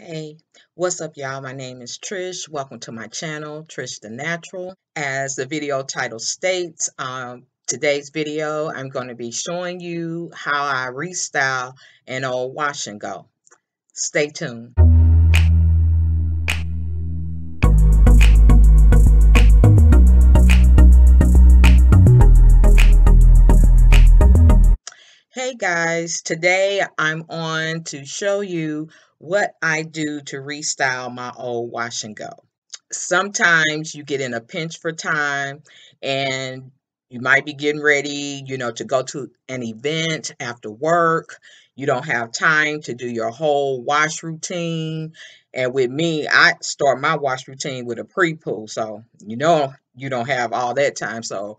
Hey, what's up y'all? My name is Trish. Welcome to my channel, Trish the Natural. As the video title states, today's video, I'm going to be showing you how I restyle an old wash and go. Stay tuned. Hey guys, today I'm on to show you what I do to restyle my old wash and go. Sometimes you get in a pinch for time and you might be getting ready, you know, to go to an event after work. You don't have time to do your whole wash routine. And with me, I start my wash routine with a pre-poo. So, you know, you don't have all that time. So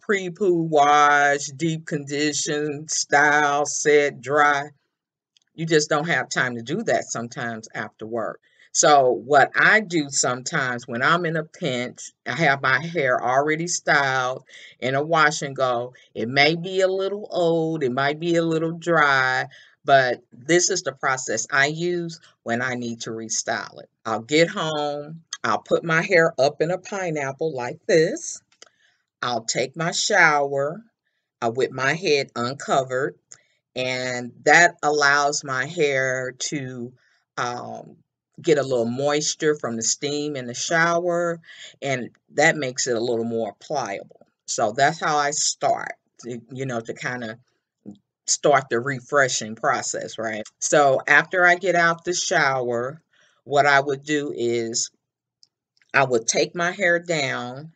pre-poo wash, deep condition, style, set, dry. You just don't have time to do that sometimes after work. So what I do sometimes when I'm in a pinch, I have my hair already styled in a wash and go. It may be a little old, it might be a little dry, but this is the process I use when I need to restyle it. I'll get home, I'll put my hair up in a pineapple like this. I'll take my shower with my head uncovered. And that allows my hair to get a little moisture from the steam in the shower, and that makes it a little more pliable. So that's how I start, to kind of start the refreshing process, right? So after I get out the shower, what I would do is I would take my hair down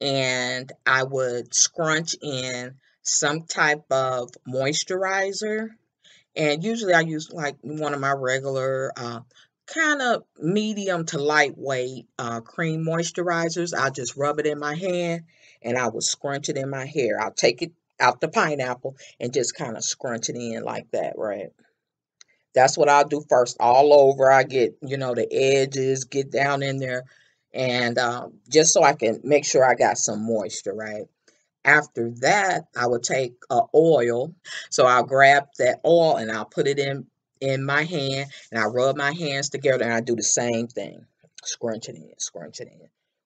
and I would scrunch in some type of moisturizer, and usually I use like one of my regular kind of medium to lightweight cream moisturizers. I'll just rub it in my hand and I will scrunch it in my hair. I'll take it out the pineapple and just kind of scrunch it in like that, right? That's what I'll do first all over. I get, the edges, get down in there, and just so I can make sure I got some moisture, right? After that, I will take oil. So I'll grab that oil and I'll put it in my hand, and I rub my hands together and I do the same thing. Scrunch it in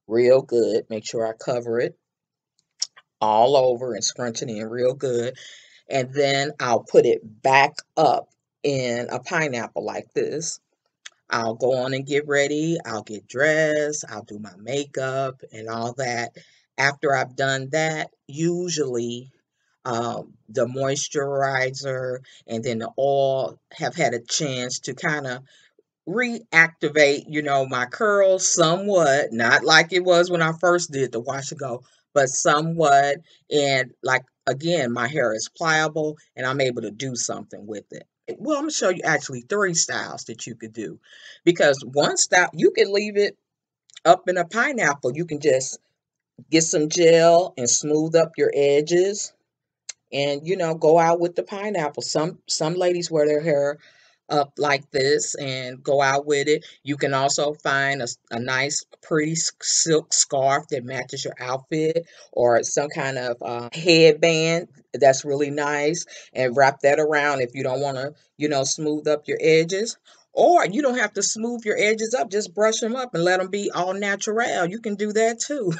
real good. Make sure I cover it all over and scrunch it in real good. And then I'll put it back up in a pineapple like this. I'll go on and get ready. I'll get dressed. I'll do my makeup and all that. After I've done that, usually the moisturizer and then the oil have had a chance to kind of reactivate, my curls somewhat, not like it was when I first did the wash and go, but somewhat. And like, again, my hair is pliable and I'm able to do something with it. Well, I'm going to show you actually three styles that you could do, because one style, you can leave it up in a pineapple. You can just get some gel and smooth up your edges and, go out with the pineapple. Some ladies wear their hair up like this and go out with it. You can also find a nice, pretty silk scarf that matches your outfit, or some kind of headband that's really nice, and wrap that around if you don't want to, smooth up your edges. Or you don't have to smooth your edges up, just brush them up and let them be all natural. You can do that too.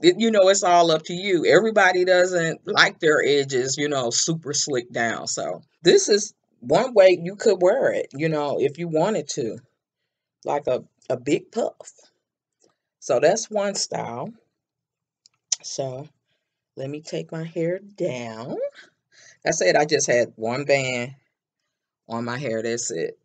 It's all up to you. Everybody doesn't like their edges, super slick down. So this is one way you could wear it, if you wanted to, like a big puff. So that's one style. So let me take my hair down. That's it. I just had one band on my hair. That's it.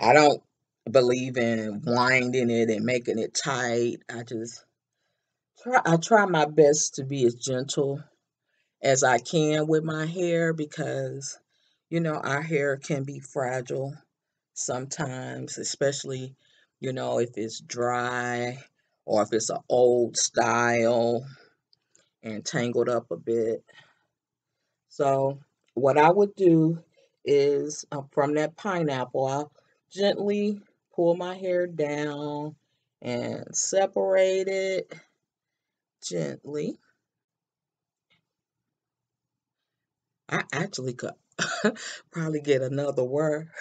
I don't believe in winding it and making it tight. I try my best to be as gentle as I can with my hair, because, our hair can be fragile sometimes, especially, if it's dry or if it's an old style and tangled up a bit. So what I would do is from that pineapple, I'll gently pull my hair down and separate it gently. I actually could probably get another wear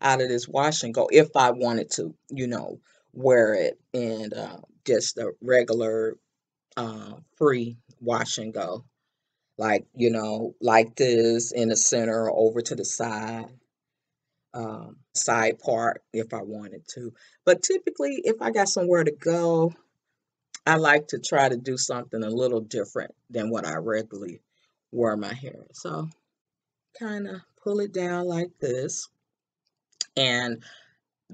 out of this wash and go if I wanted to, wear it and just a regular free wash and go. Like, like this in the center or over to the side, side part if I wanted to. But typically, if I got somewhere to go, I like to try to do something a little different than what I regularly wear my hair. So kind of pull it down like this. And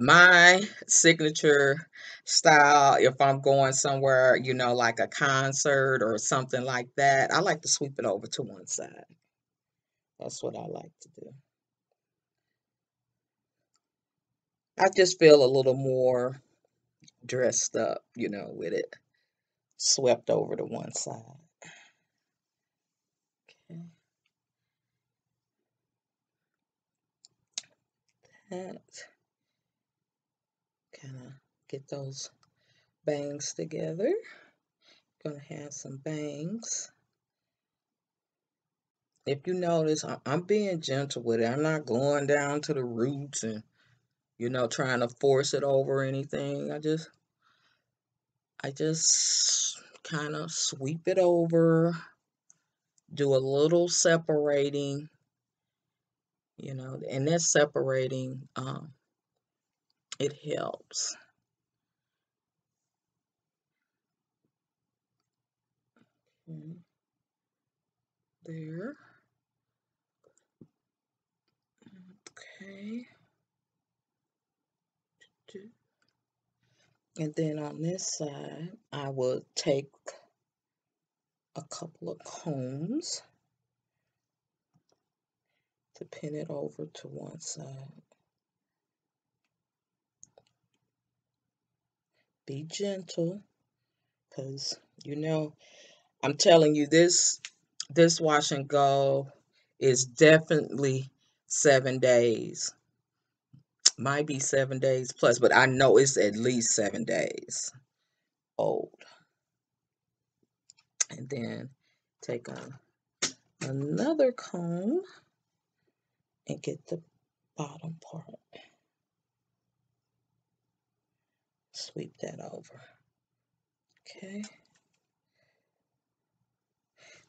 my signature style, if I'm going somewhere, like a concert or something like that, I like to sweep it over to one side. That's what I like to do. I just feel a little more dressed up, with it swept over to one side. Okay. That. Kind of get those bangs together. Gonna have some bangs. If you notice, I'm being gentle with it. I'm not going down to the roots and, trying to force it over or anything. I just kind of sweep it over, do a little separating, and that separating, it helps. Okay. There. Okay. And then on this side, I will take a couple of combs to pin it over to one side. Be gentle, because I'm telling you, this wash and go is definitely 7 days, might be 7 days plus, but I know it's at least 7 days old. And then take another comb and get the bottom part. Sweep that over. Okay.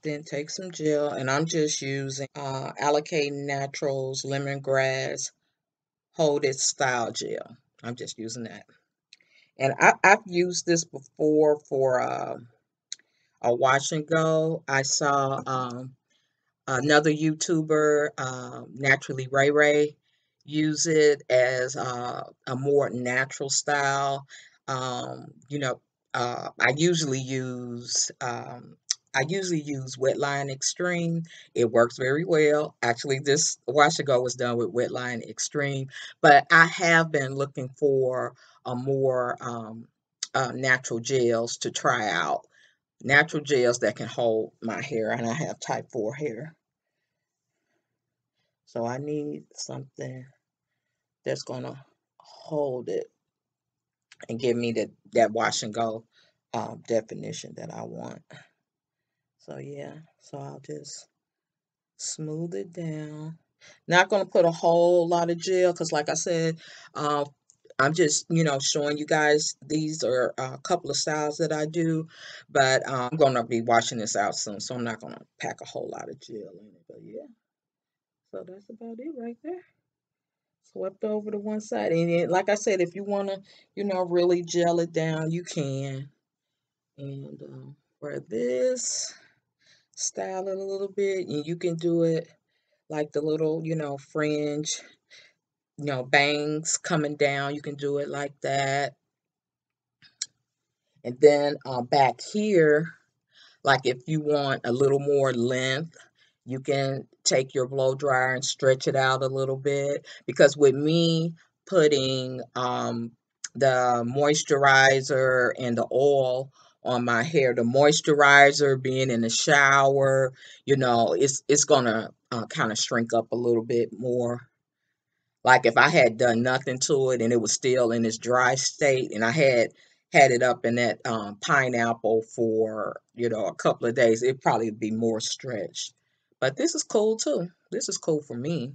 Then take some gel, and I'm just using Alikay Naturals Lemongrass Hold It Style Gel. I'm just using that. And I've used this before for a wash and go. I saw another YouTuber, Naturally Ray Ray, use it as a more natural style. I usually use Wetline Extreme. It works very well. Actually, this wash and go was done with Wetline Extreme, but I have been looking for a more natural gels to try out. Natural gels that can hold my hair, and I have type 4 hair. So I need something that's going to hold it and give me that wash and go definition that I want. So yeah, so I'll just smooth it down. Not going to put a whole lot of gel because, like I said, I'm just, showing you guys these are a couple of styles that I do, but I'm going to be washing this out soon, so I'm not going to pack a whole lot of gel in it, but yeah. So that's about it right there. Swept over to one side. And then, like I said, if you want to, really gel it down, you can. And for this, style it a little bit. And you can do it like the little, fringe, bangs coming down. You can do it like that. And then back here, like if you want a little more length, you can take your blow dryer and stretch it out a little bit, because with me putting the moisturizer and the oil on my hair, the moisturizer being in the shower, it's gonna kind of shrink up a little bit more. Like if I had done nothing to it and it was still in its dry state, and I had it up in that pineapple for a couple of days, it'd probably be more stretched. But this is cool too. This is cool for me.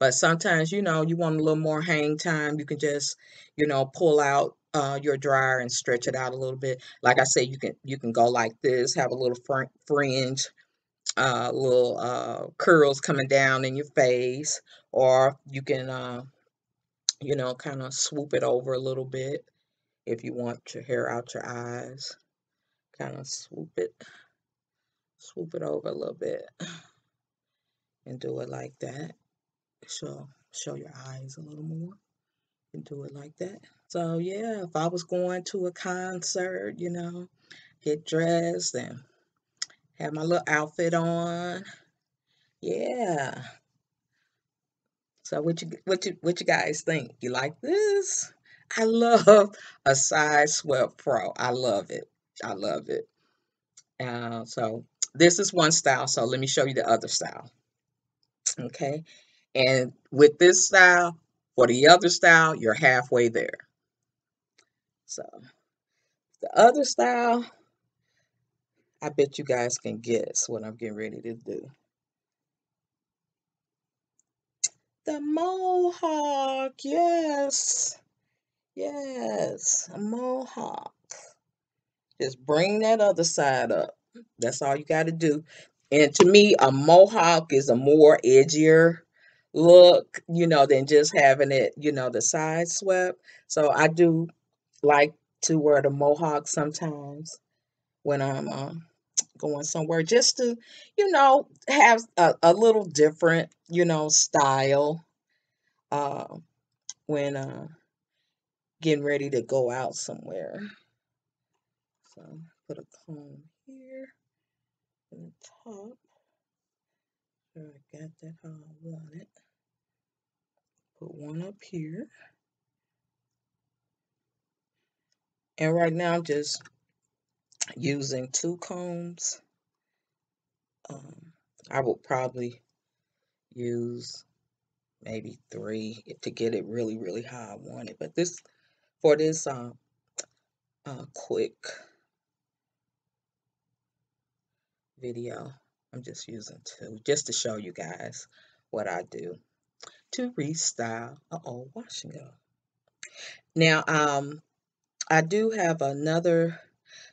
But sometimes, you know, you want a little more hang time. You can just, you know, pull out your dryer and stretch it out a little bit. Like I said, you can go like this, have a little fringe, little curls coming down in your face, or you can, you know, kind of swoop it over a little bit if you want your hair out your eyes. Kind of swoop it over a little bit and do it like that. So show your eyes a little more and do it like that. So yeah, if I was going to a concert, you know, get dressed and have my little outfit on. Yeah. So what you guys think? You like this? I love a side swept fro. I love it. I love it. So this is one style. So let me show you the other style. Okay. And with this style, for the other style, you're halfway there. So the other style, I bet you guys can guess what I'm getting ready to do. The mohawk, yes. Yes, a mohawk. Just bring that other side up. That's all you got to do. And to me, a mohawk is a more edgier look, you know, than just having it, you know, the side swept. So I do like to wear the mohawk sometimes when I'm going somewhere, just to, you know, have a little different, you know, style when getting ready to go out somewhere. So put a comb here in the top. Sure I got that how I want it. Put one up here. And right now I'm just using two combs. I will probably use maybe three to get it really, really how I want it. But this, for this quick video, I'm just using two, just to show you guys what I do to restyle an old wash and go. Now, I do have another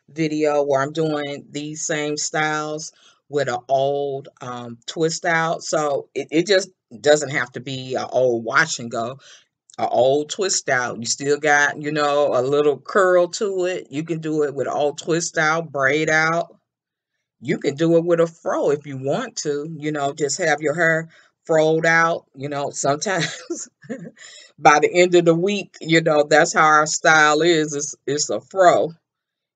video where I'm doing these same styles with an old twist out. So it just doesn't have to be an old wash and go, an old twist out. You still got, you know, a little curl to it. You can do it with an old twist out, braid out. You can do it with a fro if you want to, you know, just have your hair froed out, you know, sometimes by the end of the week, you know, that's how our style is. It's a fro.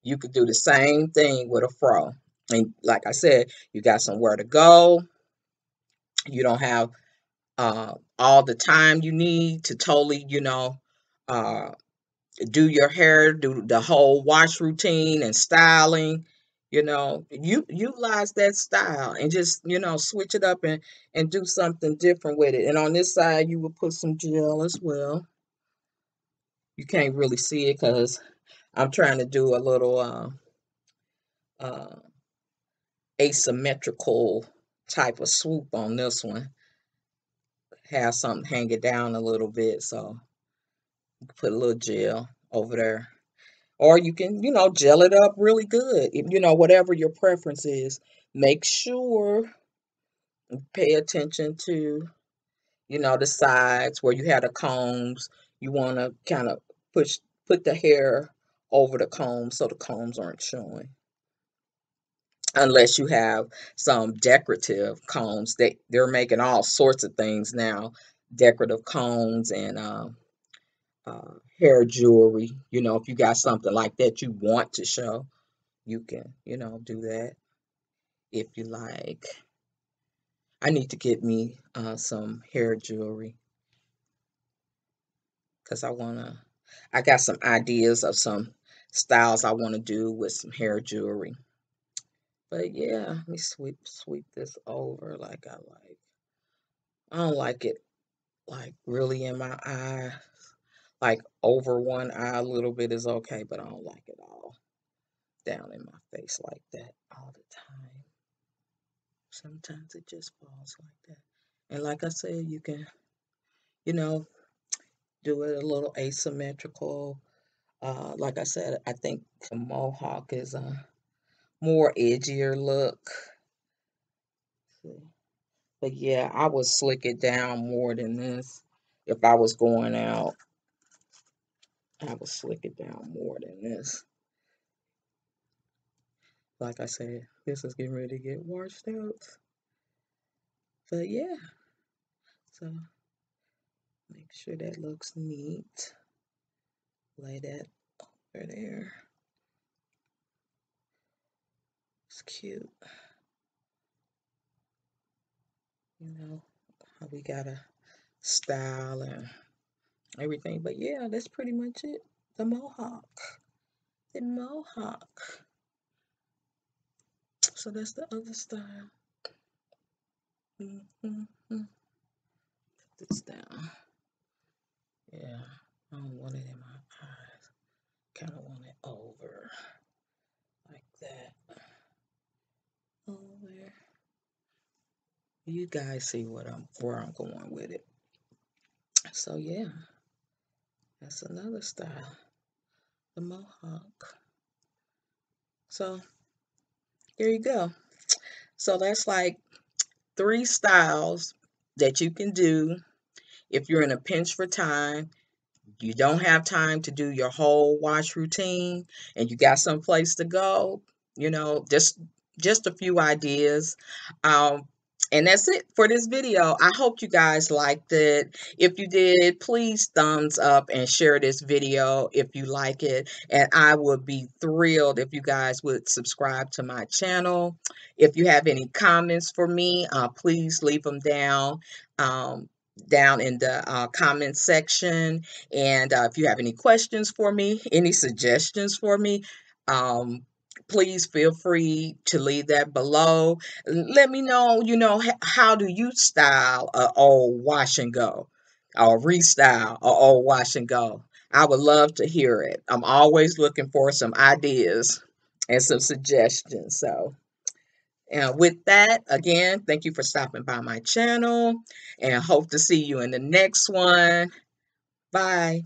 You could do the same thing with a fro. And like I said, you got somewhere to go. You don't have all the time you need to totally, you know, do your hair, do the whole wash routine and styling. You know, you utilize that style and just, you know, switch it up and do something different with it. And on this side, you will put some gel as well. You can't really see it because I'm trying to do a little asymmetrical type of swoop on this one. Have something hang it down a little bit. So you can put a little gel over there. Or you can, you know, gel it up really good. You know, whatever your preference is. Make sure you pay attention to, you know, the sides where you had the combs. You want to kind of put the hair over the combs so the combs aren't showing. Unless you have some decorative combs. They're making all sorts of things now. Decorative combs and hair jewelry. You know, if you got something like that you want to show, you can, you know, do that if you like. I need to get me some hair jewelry because I got some ideas of some styles I want to do with some hair jewelry. But yeah, let me sweep this over like I like. I don't like it like really in my eye. Like over one eye a little bit is okay, but I don't like it all down in my face like that all the time. Sometimes it just falls like that. And like I said, you can, you know, do it a little asymmetrical. Like I said, I think the mohawk is a more edgier look. But yeah, I would slick it down more than this. If I was going out, I would slick it down more than this. Like I said, this is getting ready to get washed out. But yeah, so make sure that looks neat. Lay that over there. It's cute. You know how we gotta style and everything. But yeah, that's pretty much it. The mohawk. The mohawk. So that's the other style. Put this down. Yeah, I don't want it in my eyes. Kind of want it over like that. Over. You guys see what where I'm going with it. So yeah, that's another style, the mohawk. So there you go. So that's like 3 styles that you can do if you're in a pinch for time. You don't have time to do your whole wash routine and you got some place to go, you know, just a few ideas. And that's it for this video. I hope you guys liked it. If you did, please thumbs up and share this video if you like it. And I would be thrilled if you guys would subscribe to my channel. If you have any comments for me, please leave them down, down in the comment section. And if you have any questions for me, any suggestions for me, please feel free to leave that below. Let me know, you know, how do you style an old wash and go, or restyle an old wash and go? I would love to hear it. I'm always looking for some ideas and some suggestions. So, and with that, again, thank you for stopping by my channel and hope to see you in the next one. Bye.